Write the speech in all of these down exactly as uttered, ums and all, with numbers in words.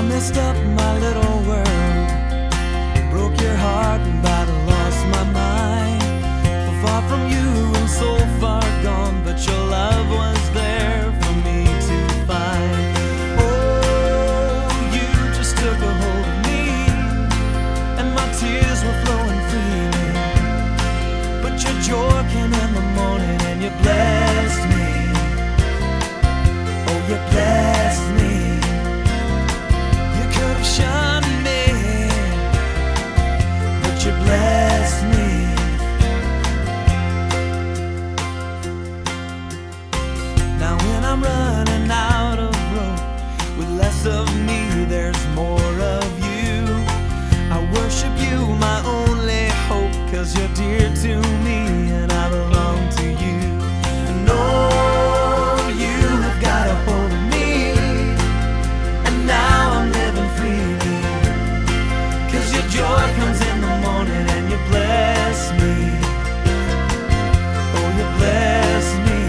I messed up my little world, broke your heart and battle lost my mind. For far from you and so far gone, but your love was there for me to find. Oh, you just took a hold of me, and my tears were flowing freely, but your joy came in the morning and you blessed me. Oh, you blessed me. Bless me. Now when I'm running out of rope, with less of me there's more of you. I worship you, my only hope, 'cause you're dear to me and I belong to you. And oh, you have got a hold of me, and now I'm living freely, 'cause your joy comes in the morning. Bless me, oh you bless me,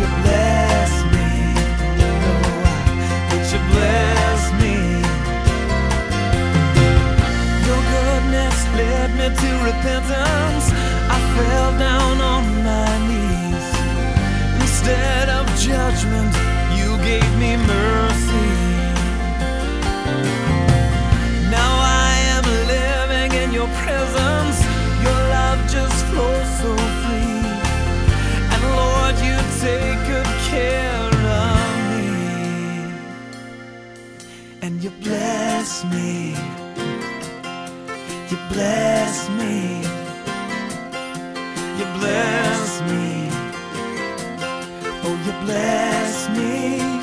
you bless me, oh, but you bless me. Your goodness led me to repentance, I fell down on my knees. Instead of judgment, you gave me mercy. Now I your presence, your love just flows so free, and Lord, you take good care of me, and you bless me, you bless me, you bless me, oh you bless me.